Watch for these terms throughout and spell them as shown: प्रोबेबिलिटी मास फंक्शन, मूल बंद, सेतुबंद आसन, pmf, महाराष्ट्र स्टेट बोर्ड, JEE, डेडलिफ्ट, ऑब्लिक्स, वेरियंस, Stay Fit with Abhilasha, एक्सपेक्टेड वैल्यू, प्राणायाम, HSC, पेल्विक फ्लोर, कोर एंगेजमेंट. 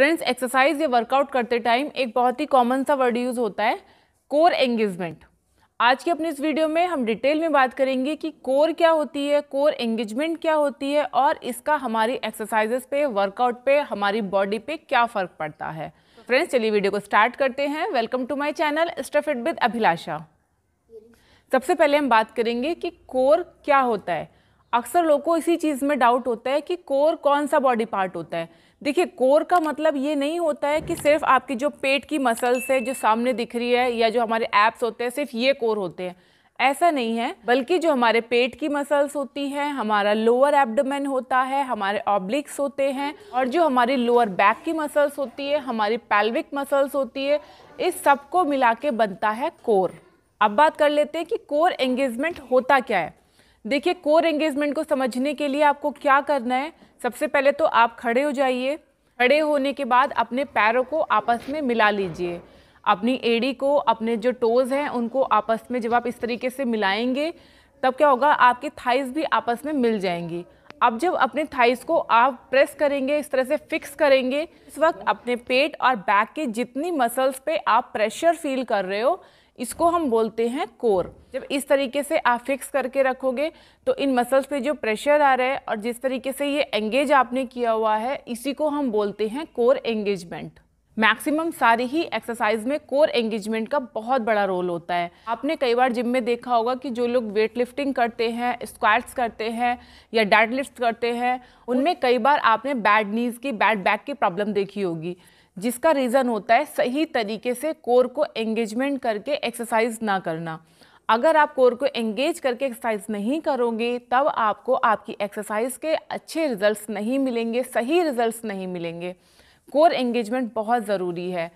Friends, exercise या workout करते time एक बहुत ही कॉमन सा वर्ड यूज़ होता है कोर एंगेजमेंट। आज के अपने इस वीडियो में हम डिटेल में बात करेंगे कि कोर क्या होती है, कोर एंगेजमेंट क्या होती है और इसका हमारी एक्सरसाइजेस पे, वर्कआउट पे, हमारी बॉडी पे क्या फ़र्क पड़ता है। फ्रेंड्स चलिए वीडियो को स्टार्ट करते हैं। Welcome to my channel stay fit with Abhilasha. सबसे पहले हम बात करेंगे कि कोर क्या होता है। अक्सर लोगों को इसी चीज़ में डाउट होता है कि कोर कौन सा बॉडी पार्ट होता है। देखिए, कोर का मतलब ये नहीं होता है कि सिर्फ आपकी जो पेट की मसल्स है जो सामने दिख रही है या जो हमारे एब्स होते हैं सिर्फ ये कोर होते हैं, ऐसा नहीं है। बल्कि जो हमारे पेट की मसल्स होती हैं, हमारा लोअर एब्डोमेन होता है, हमारे ऑब्लिक्स होते हैं और जो हमारी लोअर बैक की मसल्स होती है, हमारी पेल्विक मसल्स होती है, इस सब को मिला के बनता है कोर। अब बात कर लेते हैं कि कोर एंगेजमेंट होता क्या है। देखिए, कोर एंगेजमेंट को समझने के लिए आपको क्या करना है, सबसे पहले तो आप खड़े हो जाइए। खड़े होने के बाद अपने पैरों को आपस में मिला लीजिए, अपनी एड़ी को, अपने जो टोज़ हैं उनको आपस में जब आप इस तरीके से मिलाएंगे तब क्या होगा, आपके थाइस भी आपस में मिल जाएंगी। अब जब अपने थाइस को आप प्रेस करेंगे, इस तरह से फिक्स करेंगे, इस वक्त अपने पेट और बैक के जितनी मसल्स पे आप प्रेशर फील कर रहे हो, इसको हम बोलते हैं कोर। जब इस तरीके से आप फिक्स करके रखोगे तो इन मसल्स पे जो प्रेशर आ रहा है और जिस तरीके से ये एंगेज आपने किया हुआ है, इसी को हम बोलते हैं कोर एंगेजमेंट। मैक्सिमम सारी ही एक्सरसाइज में कोर एंगेजमेंट का बहुत बड़ा रोल होता है। आपने कई बार जिम में देखा होगा कि जो लोग वेट लिफ्टिंग करते हैं, स्क्वाट्स करते हैं या डेडलिफ्ट करते हैं, उनमें कई बार आपने बैड नीज़ की, बैड बैक की प्रॉब्लम देखी होगी, जिसका रीज़न होता है सही तरीके से कोर को एंगेजमेंट करके एक्सरसाइज ना करना। अगर आप कोर को एंगेज करके एक्सरसाइज नहीं करोगे तब आपको आपकी एक्सरसाइज के अच्छे रिजल्ट्स नहीं मिलेंगे, सही रिजल्ट्स नहीं मिलेंगे। कोर एंगेजमेंट बहुत ज़रूरी है।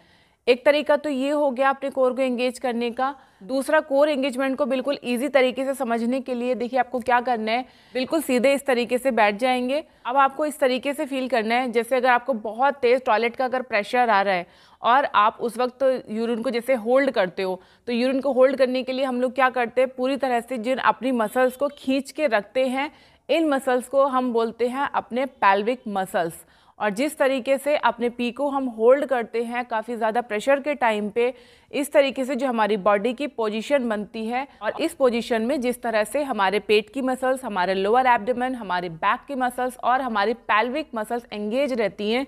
एक तरीका तो ये हो गया आपने कोर को एंगेज करने का। दूसरा, कोर एंगेजमेंट को बिल्कुल ईजी तरीके से समझने के लिए देखिए आपको क्या करना है, बिल्कुल सीधे इस तरीके से बैठ जाएंगे। अब आपको इस तरीके से फील करना है जैसे अगर आपको बहुत तेज़ टॉयलेट का अगर प्रेशर आ रहा है और आप उस वक्त यूरिन को जैसे होल्ड करते हो, तो यूरिन को होल्ड करने के लिए हम लोग क्या करते हैं, पूरी तरह से जिन अपनी मसल्स को खींच के रखते हैं, इन मसल्स को हम बोलते हैं अपने पेल्विक मसल्स। और जिस तरीके से अपने पी को हम होल्ड करते हैं काफ़ी ज़्यादा प्रेशर के टाइम पे, इस तरीके से जो हमारी बॉडी की पोजीशन बनती है और इस पोजीशन में जिस तरह से हमारे पेट की मसल्स, हमारे लोअर एब्डोमेन, हमारे बैक की मसल्स और हमारी पेल्विक मसल्स एंगेज रहती हैं,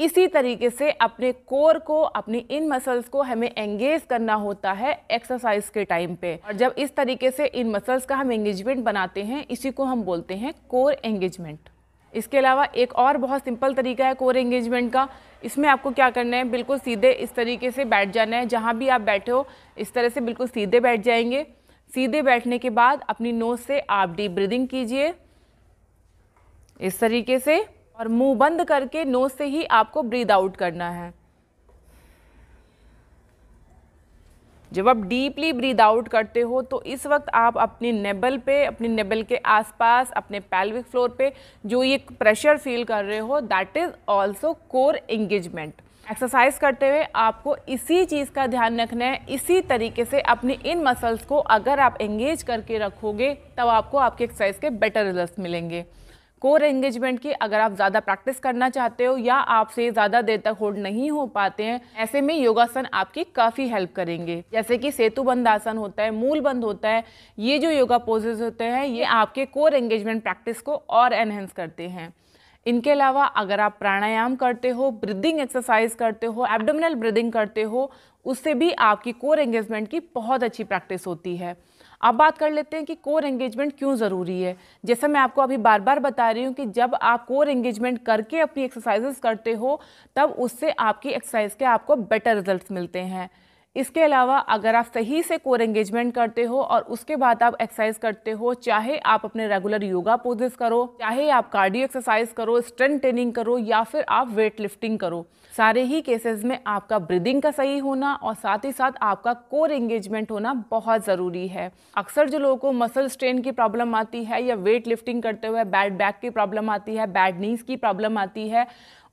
इसी तरीके से अपने कोर को, अपनी इन मसल्स को हमें एंगेज करना होता है एक्सरसाइज के टाइम पे। और जब इस तरीके से इन मसल्स का हम एंगेजमेंट बनाते हैं, इसी को हम बोलते हैं कोर एंगेजमेंट। इसके अलावा एक और बहुत सिंपल तरीका है कोर एंगेजमेंट का। इसमें आपको क्या करना है, बिल्कुल सीधे इस तरीके से बैठ जाना है। जहाँ भी आप बैठे हो इस तरह से बिल्कुल सीधे बैठ जाएंगे। सीधे बैठने के बाद अपनी नोज से आप डीप ब्रीदिंग कीजिए इस तरीके से, और मुंह बंद करके नोज से ही आपको ब्रीद आउट करना है। जब आप डीपली ब्रीद आउट करते हो तो इस वक्त आप अपनी नेबल पे, अपनी नेबल के आसपास, अपने पेल्विक फ्लोर पे जो ये प्रेशर फील कर रहे हो, that is also कोर एंगेजमेंट। Exercise करते हुए आपको इसी चीज़ का ध्यान रखना है। इसी तरीके से अपने इन मसल्स को अगर आप एंगेज करके रखोगे तब आपको आपके एक्सरसाइज के बेटर रिजल्ट मिलेंगे। कोर एंगेजमेंट की अगर आप ज़्यादा प्रैक्टिस करना चाहते हो या आपसे ज़्यादा देर तक होल्ड नहीं हो पाते हैं, ऐसे में योगासन आपकी काफ़ी हेल्प करेंगे। जैसे कि सेतुबंद आसन होता है, मूल बंद होता है, ये जो योगा पोजेस होते हैं ये आपके कोर एंगेजमेंट प्रैक्टिस को और एनहेंस करते हैं। इनके अलावा अगर आप प्राणायाम करते हो, ब्रीदिंग एक्सरसाइज करते हो, एब्डोमिनल ब्रीदिंग करते हो, उससे भी आपकी कोर एंगेजमेंट की बहुत अच्छी प्रैक्टिस होती है। अब बात कर लेते हैं कि कोर एंगेजमेंट क्यों ज़रूरी है। जैसा मैं आपको अभी बार बार बता रही हूँ कि जब आप कोर एंगेजमेंट करके अपनी एक्सरसाइजेस करते हो तब उससे आपकी एक्सरसाइज के आपको बेटर रिजल्ट्स मिलते हैं। इसके अलावा अगर आप सही से कोर एंगेजमेंट करते हो और उसके बाद आप एक्सरसाइज करते हो, चाहे आप अपने रेगुलर योगा पोजेस करो, चाहे आप कार्डियो एक्सरसाइज करो, स्ट्रेंथ ट्रेनिंग करो या फिर आप वेट लिफ्टिंग करो, सारे ही केसेस में आपका ब्रीदिंग का सही होना और साथ ही साथ आपका कोर एंगेजमेंट होना बहुत ज़रूरी है। अक्सर जो लोगों को मसल स्ट्रेन की प्रॉब्लम आती है या वेट लिफ्टिंग करते हुए बैड बैक की प्रॉब्लम आती है, बैड नीज़ की प्रॉब्लम आती है,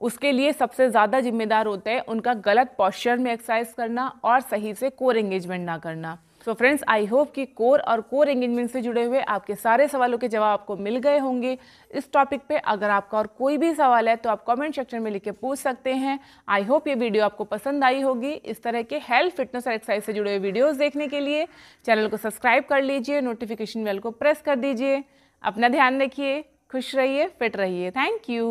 उसके लिए सबसे ज़्यादा जिम्मेदार होता है उनका गलत पॉस्चर में एक्सरसाइज करना और सही से कोर एंगेजमेंट ना करना। सो फ्रेंड्स, आई होप कि कोर और कोर एंगेजमेंट से जुड़े हुए आपके सारे सवालों के जवाब आपको मिल गए होंगे। इस टॉपिक पे अगर आपका और कोई भी सवाल है तो आप कमेंट सेक्शन में लिख के पूछ सकते हैं। आई होप ये वीडियो आपको पसंद आई होगी। इस तरह के हेल्थ, फिटनेस और एक्सरसाइज से जुड़े हुए वीडियोज़ देखने के लिए चैनल को सब्सक्राइब कर लीजिए, नोटिफिकेशन बेल को प्रेस कर दीजिए। अपना ध्यान रखिए, खुश रहिए, फिट रहिए। Thank you.